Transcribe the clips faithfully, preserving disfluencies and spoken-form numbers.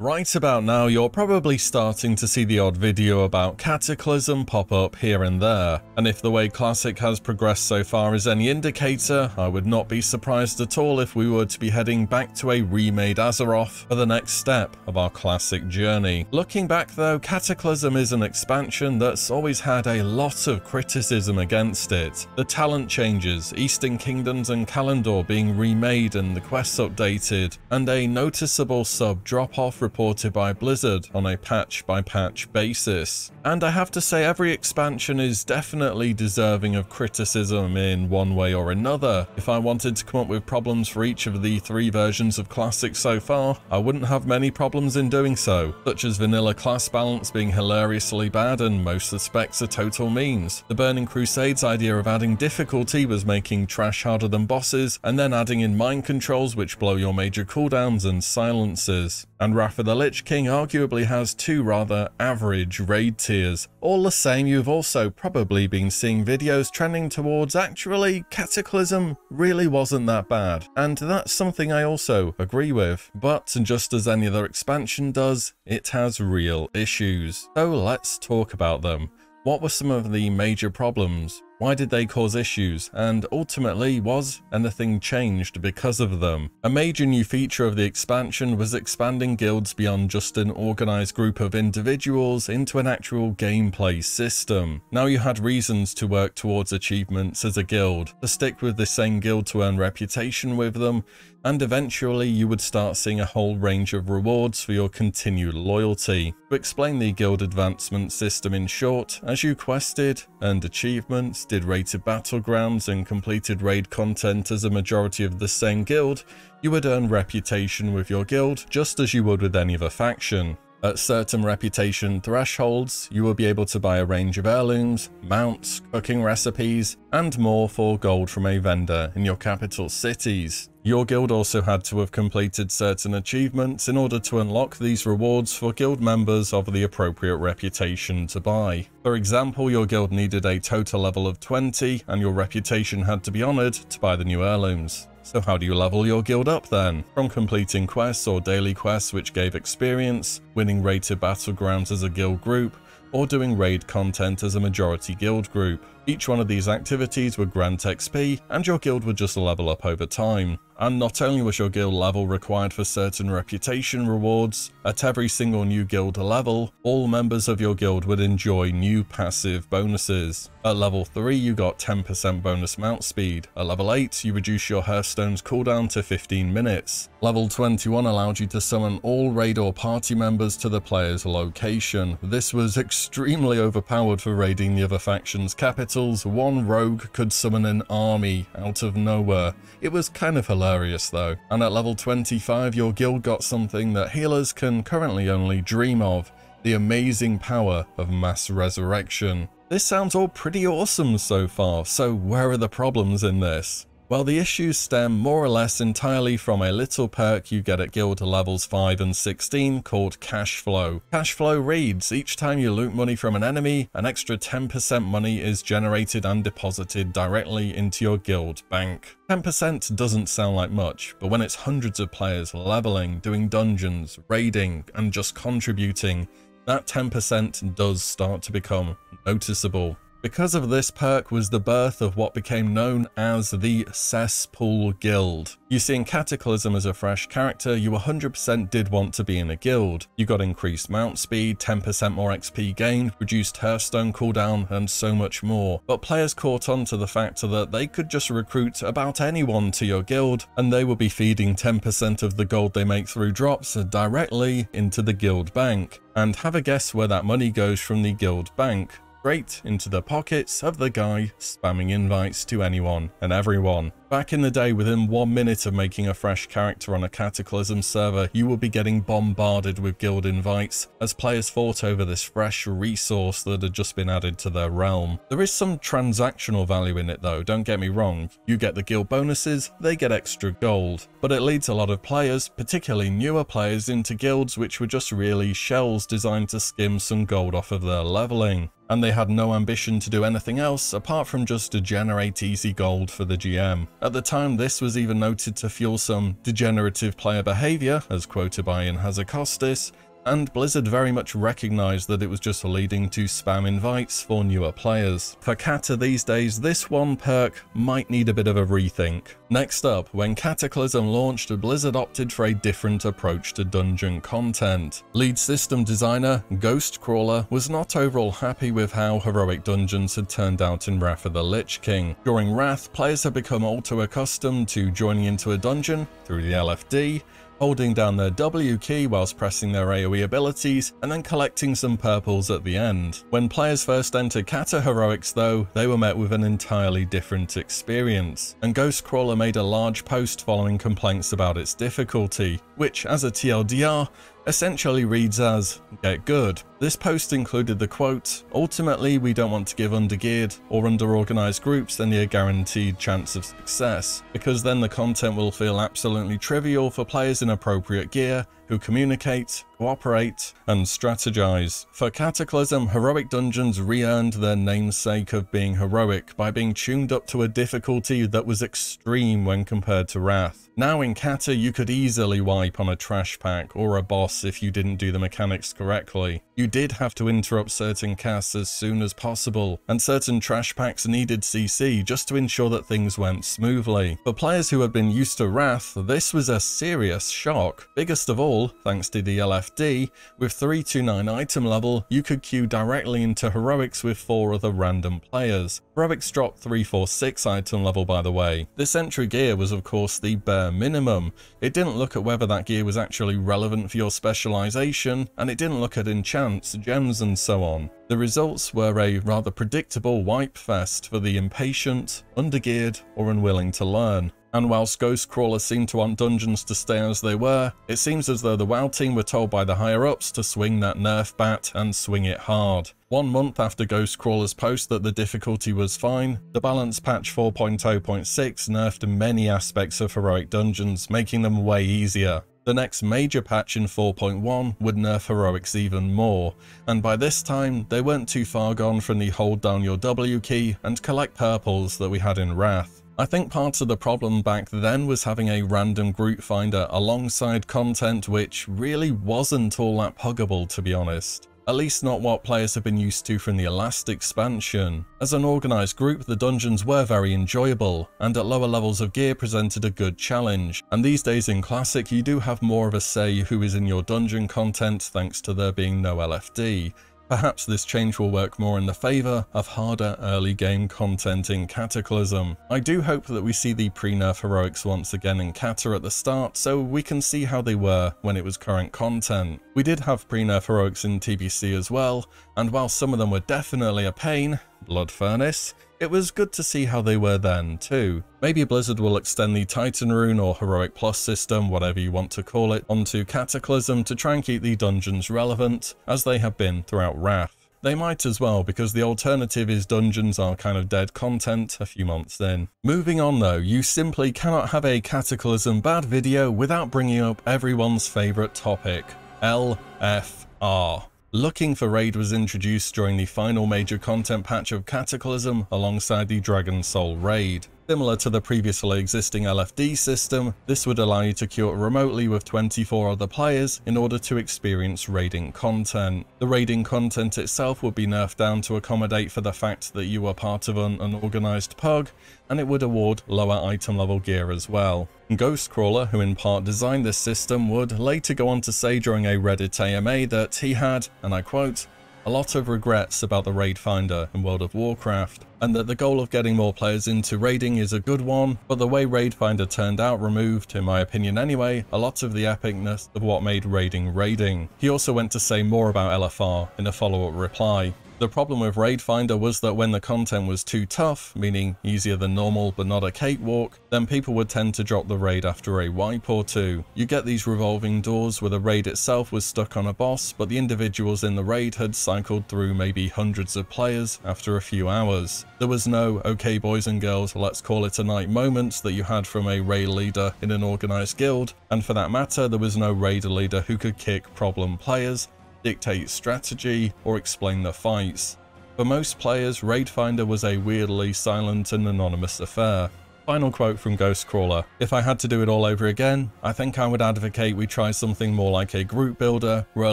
Right about now, you're probably starting to see the odd video about Cataclysm pop up here and there, and if the way Classic has progressed so far is any indicator, I would not be surprised at all if we were to be heading back to a remade Azeroth for the next step of our Classic journey. Looking back though, Cataclysm is an expansion that's always had a lot of criticism against it. The talent changes, Eastern Kingdoms and Kalimdor being remade and the quests updated, and a noticeable sub drop-off reported by Blizzard on a patch-by-patch basis. And I have to say, every expansion is definitely deserving of criticism in one way or another. If I wanted to come up with problems for each of the three versions of Classic so far, I wouldn't have many problems in doing so, such as vanilla class balance being hilariously bad and most of the specs are total memes. The Burning Crusade's idea of adding difficulty was making trash harder than bosses, and then adding in mind controls which blow your major cooldowns and silences. And Wrath of the Lich King arguably has two rather average raid tiers. All the same, you've also probably been seeing videos trending towards actually Cataclysm really wasn't that bad, and that's something I also agree with. But just as any other expansion does, it has real issues. So let's talk about them. What were some of the major problems? Why did they cause issues, and ultimately, was anything changed because of them? A major new feature of the expansion was expanding guilds beyond just an organized group of individuals into an actual gameplay system. Now you had reasons to work towards achievements as a guild, to stick with the same guild to earn reputation with them, and eventually you would start seeing a whole range of rewards for your continued loyalty. To explain the guild advancement system in short, as you quested, earned achievements, did rated battlegrounds and completed raid content as a majority of the same guild, you would earn reputation with your guild just as you would with any other faction. At certain reputation thresholds, you will be able to buy a range of heirlooms, mounts, cooking recipes, and more for gold from a vendor in your capital cities. Your guild also had to have completed certain achievements in order to unlock these rewards for guild members of the appropriate reputation to buy. For example, your guild needed a total level of twenty, and your reputation had to be honoured to buy the new heirlooms. So how do you level your guild up then? From completing quests or daily quests which gave experience, winning rated battlegrounds as a guild group, or doing raid content as a majority guild group. Each one of these activities would grant X P, and your guild would just level up over time. And not only was your guild level required for certain reputation rewards, at every single new guild level, all members of your guild would enjoy new passive bonuses. At level three, you got ten percent bonus mount speed. At level eight, you reduce your Hearthstone's cooldown to fifteen minutes. Level twenty-one allowed you to summon all raid or party members to the player's location. This was extremely overpowered for raiding the other faction's capitals. One rogue could summon an army out of nowhere. It was kind of hilarious. Hilarious though. And at level twenty-five, your guild got something that healers can currently only dream of, the amazing power of mass resurrection. This sounds all pretty awesome so far, so where are the problems in this? Well, the issues stem more or less entirely from a little perk you get at guild levels five and sixteen called Cash Flow. Cash Flow reads, each time you loot money from an enemy, an extra ten percent money is generated and deposited directly into your guild bank. ten percent doesn't sound like much, but when it's hundreds of players leveling, doing dungeons, raiding, and just contributing, that ten percent does start to become noticeable. Because of this perk was the birth of what became known as the Cesspool Guild. You see, in Cataclysm as a fresh character, you one hundred percent did want to be in a guild. You got increased mount speed, ten percent more X P gained, reduced Hearthstone cooldown, and so much more. But players caught on to the fact that they could just recruit about anyone to your guild, and they would be feeding ten percent of the gold they make through drops directly into the guild bank. And have a guess where that money goes from the guild bank. Straight into the pockets of the guy spamming invites to anyone and everyone. Back in the day, within one minute of making a fresh character on a Cataclysm server, you would be getting bombarded with guild invites as players fought over this fresh resource that had just been added to their realm. There is some transactional value in it though, don't get me wrong. You get the guild bonuses, they get extra gold. But it leads a lot of players, particularly newer players, into guilds which were just really shells designed to skim some gold off of their leveling. and they had no ambition to do anything else apart from just to generate easy gold for the G M. At the time, this was even noted to fuel some degenerative player behaviour, as quoted by Ion Hazzikostas, and Blizzard very much recognised that it was just leading to spam invites for newer players. For Kata these days, this one perk might need a bit of a rethink. Next up, when Cataclysm launched, Blizzard opted for a different approach to dungeon content. Lead system designer Ghostcrawler was not overall happy with how heroic dungeons had turned out in Wrath of the Lich King. During Wrath, players had become all too accustomed to joining into a dungeon through the L F D, holding down their W key whilst pressing their AoE abilities, and then collecting some purples at the end. When players first entered Kata Heroics though, they were met with an entirely different experience, and Ghostcrawler made a large post following complaints about its difficulty, which as a T L D R, essentially reads as, "Get good." This post included the quote, "Ultimately, we don't want to give undergeared or underorganized groups any guaranteed chance of success, because then the content will feel absolutely trivial for players in appropriate gear who communicate, cooperate, and strategize." For Cataclysm, heroic dungeons re-earned their namesake of being heroic by being tuned up to a difficulty that was extreme when compared to Wrath. Now in Kata, you could easily wipe on a trash pack or a boss if you didn't do the mechanics correctly. You did have to interrupt certain casts as soon as possible, and certain trash packs needed C C just to ensure that things went smoothly. For players who had been used to Wrath, this was a serious shock. Biggest of all, thanks to the L F D, with three two nine item level, you could queue directly into Heroics with four other random players. Heroics dropped three four six item level, by the way. This entry gear was of course the bare minimum. It didn't look at whether that gear was actually relevant for your specialization, and it didn't look at enchants, gems and so on. The results were a rather predictable wipe fest for the impatient, undergeared or unwilling to learn. And whilst Ghostcrawler seemed to want dungeons to stay as they were, it seems as though the WoW team were told by the higher-ups to swing that nerf bat and swing it hard. One month after Ghostcrawler's post that the difficulty was fine, the balance patch four point oh point six nerfed many aspects of heroic dungeons, making them way easier. The next major patch in four point one would nerf heroics even more, and by this time they weren't too far gone from the hold down your W key and collect purples that we had in Wrath. I think part of the problem back then was having a random group finder alongside content which really wasn't all that puggable, to be honest. At least not what players have been used to from the last expansion. As an organised group, the dungeons were very enjoyable, and at lower levels of gear presented a good challenge, and these days in Classic you do have more of a say who is in your dungeon content thanks to there being no L F D. Perhaps this change will work more in the favour of harder early game content in Cataclysm. I do hope that we see the pre-nerf heroics once again in Kata at the start, so we can see how they were when it was current content. We did have pre-nerf heroics in T B C as well, and while some of them were definitely a pain, Blood Furnace, it was good to see how they were then too. Maybe Blizzard will extend the Titan Rune or Heroic Plus system, whatever you want to call it, onto Cataclysm to try and keep the dungeons relevant, as they have been throughout Wrath. They might as well, because the alternative is dungeons are kind of dead content a few months in. Moving on though, you simply cannot have a Cataclysm bad video without bringing up everyone's favourite topic, L F R. Looking for Raid was introduced during the final major content patch of Cataclysm alongside the Dragon Soul Raid. Similar to the previously existing L F D system, this would allow you to queue it remotely with twenty-four other players in order to experience raiding content. The raiding content itself would be nerfed down to accommodate for the fact that you were part of an unorganised pug, and it would award lower item level gear as well. Ghostcrawler, who in part designed this system, would later go on to say during a Reddit A M A that he had, and I quote, "a lot of regrets about the Raid Finder in World of Warcraft, and that the goal of getting more players into raiding is a good one, but the way Raid Finder turned out removed, in my opinion anyway, a lot of the epicness of what made raiding raiding." He also went to say more about L F R in a follow-up reply. "The problem with Raid Finder was that when the content was too tough, meaning easier than normal but not a cakewalk, then people would tend to drop the raid after a wipe or two. You get these revolving doors where the raid itself was stuck on a boss, but the individuals in the raid had cycled through maybe hundreds of players after a few hours. There was no, okay boys and girls, let's call it a night moments that you had from a raid leader in an organised guild, and for that matter there was no raid leader who could kick problem players, dictate strategy, or explain the fights. For most players, Raid Finder was a weirdly silent and anonymous affair. Final quote from Ghostcrawler: "If I had to do it all over again, I think I would advocate we try something more like a group builder, where a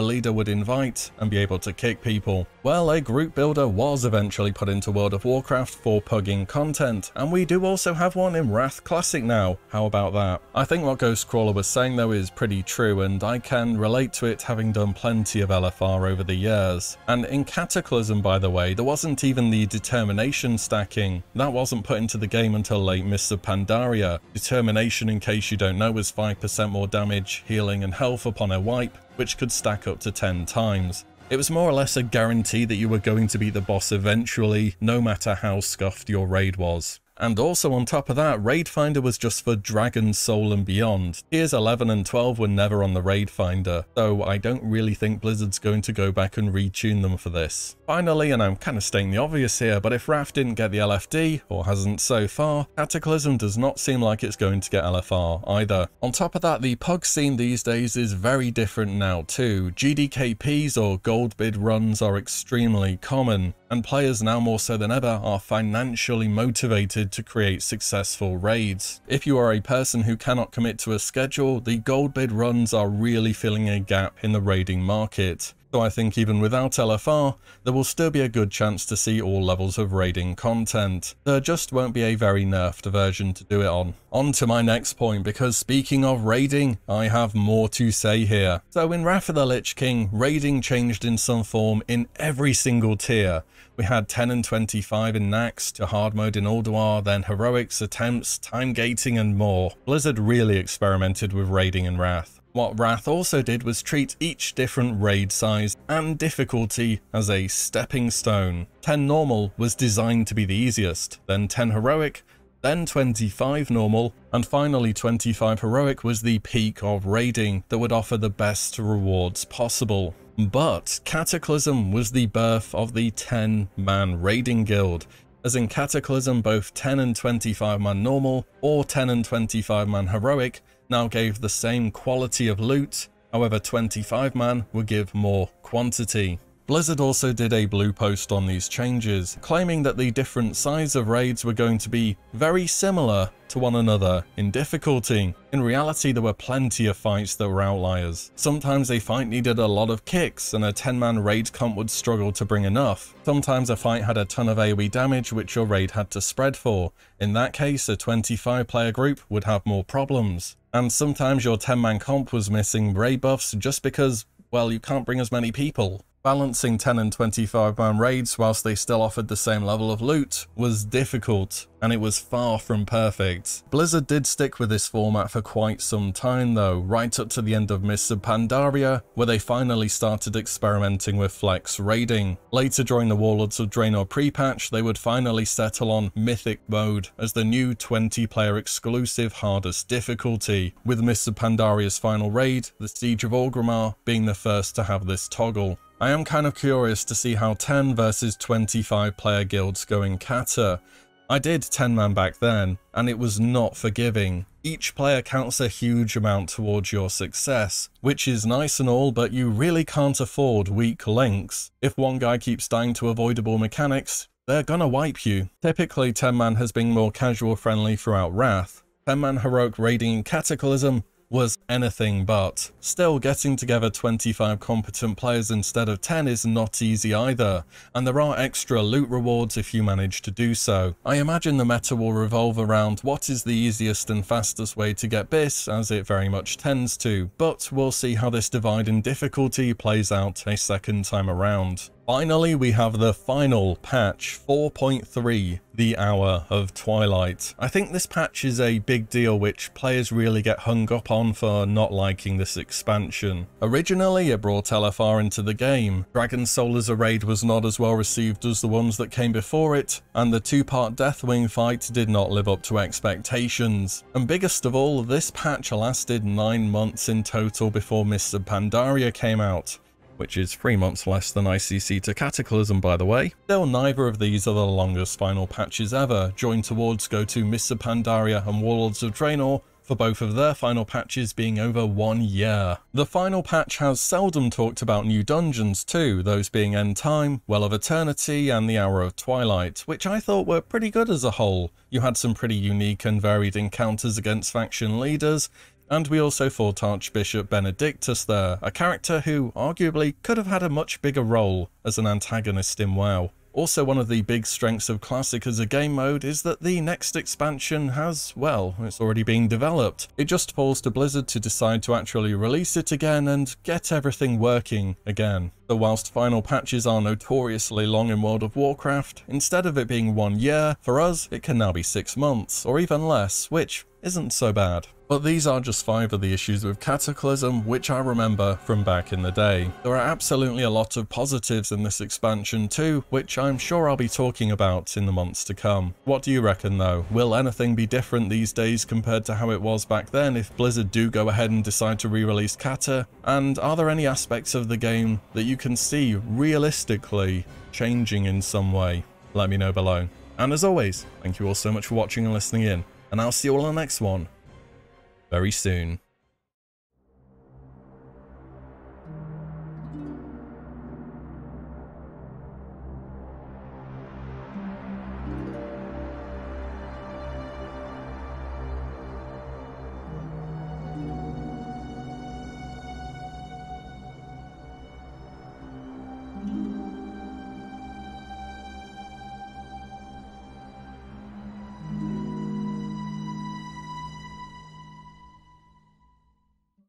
leader would invite and be able to kick people." Well, a group builder was eventually put into World of Warcraft for pugging content, and we do also have one in Wrath Classic now. How about that? I think what Ghostcrawler was saying though is pretty true, and I can relate to it having done plenty of L F R over the years. And in Cataclysm, by the way, there wasn't even the determination stacking. That wasn't put into the game until late Mists of Pandaria. Determination, in case you don't know, was five percent more damage, healing and health upon a wipe, which could stack up to ten times. It was more or less a guarantee that you were going to beat the boss eventually, no matter how scuffed your raid was. And also on top of that, Raid Finder was just for Dragon Soul and beyond. Tiers eleven and twelve were never on the Raid Finder, so I don't really think Blizzard's going to go back and retune them for this. Finally, and I'm kind of stating the obvious here, but if Wrath didn't get the L F D, or hasn't so far, Cataclysm does not seem like it's going to get L F R either. On top of that, the pug scene these days is very different now too. G D K Ps or gold bid runs are extremely common, and players now more so than ever are financially motivated to create successful raids. If you are a person who cannot commit to a schedule, the gold bid runs are really filling a gap in the raiding market. So I think even without L F R, there will still be a good chance to see all levels of raiding content. There just won't be a very nerfed version to do it on. On to my next point, because speaking of raiding, I have more to say here. So in Wrath of the Lich King, raiding changed in some form in every single tier. We had ten and twenty-five in Naxx, to hard mode in Ulduar, then heroics, attempts, time gating and more. Blizzard really experimented with raiding in Wrath. What Wrath also did was treat each different raid size and difficulty as a stepping stone. ten normal was designed to be the easiest, then ten heroic, then twenty-five normal, and finally twenty-five heroic was the peak of raiding that would offer the best rewards possible. But Cataclysm was the birth of the ten man raiding guild. As in Cataclysm, both ten and twenty-five man normal or ten and twenty-five man heroic now gave the same quality of loot, however twenty-five man would give more quantity. Blizzard also did a blog post on these changes, claiming that the different size of raids were going to be very similar to one another in difficulty. In reality, there were plenty of fights that were outliers. Sometimes a fight needed a lot of kicks and a ten man raid comp would struggle to bring enough. Sometimes a fight had a ton of A O E damage which your raid had to spread for. In that case, a twenty-five player group would have more problems. And sometimes your ten man comp was missing raid buffs just because, well, you can't bring as many people. Balancing ten and twenty-five man raids whilst they still offered the same level of loot was difficult, and it was far from perfect. Blizzard did stick with this format for quite some time though, right up to the end of Mists of Pandaria, where they finally started experimenting with flex raiding. Later during the Warlords of Draenor pre-patch, they would finally settle on Mythic mode as the new twenty player exclusive hardest difficulty, with Mists of Pandaria's final raid, the Siege of Orgrimmar, being the first to have this toggle. I am kind of curious to see how ten versus twenty-five player guilds go in Cata. I did ten man back then, and it was not forgiving. Each player counts a huge amount towards your success, which is nice and all, but you really can't afford weak links. If one guy keeps dying to avoidable mechanics, they're gonna wipe you. Typically, ten man has been more casual friendly throughout Wrath. ten man heroic raiding in Cataclysm was anything but. Still, getting together twenty-five competent players instead of ten is not easy either, and there are extra loot rewards if you manage to do so. I imagine the meta will revolve around what is the easiest and fastest way to get Bis, as it very much tends to, but we'll see how this divide in difficulty plays out a second time around. Finally, we have the final patch, four point three, the Hour of Twilight. I think this patch is a big deal which players really get hung up on for not liking this expansion. Originally, it brought L F R into the game. Dragon Soul as a raid was not as well received as the ones that came before it, and the two-part Deathwing fight did not live up to expectations. And biggest of all, this patch lasted nine months in total before Mists of Pandaria came out, which is three months less than I C C to Cataclysm, by the way. Still, neither of these are the longest final patches ever. Joined towards go to Mists of Pandaria and Warlords of Draenor for both of their final patches being over one year. The final patch has seldom talked about new dungeons too, those being End Time, Well of Eternity and the Hour of Twilight, which I thought were pretty good as a whole. You had some pretty unique and varied encounters against faction leaders, and we also fought Archbishop Benedictus there, a character who arguably could have had a much bigger role as an antagonist in WoW. Also, one of the big strengths of Classic as a game mode is that the next expansion has, well, it's already been developed. It just falls to Blizzard to decide to actually release it again and get everything working again. So whilst final patches are notoriously long in World of Warcraft, instead of it being one year, for us it can now be six months, or even less, which isn't so bad. But these are just five of the issues with Cataclysm, which I remember from back in the day. There are absolutely a lot of positives in this expansion too, which I'm sure I'll be talking about in the months to come. What do you reckon though? Will anything be different these days compared to how it was back then if Blizzard do go ahead and decide to re-release Cata? And are there any aspects of the game that you can see realistically changing in some way? Let me know below. And as always, thank you all so much for watching and listening in, and I'll see you all in the next one. Very soon.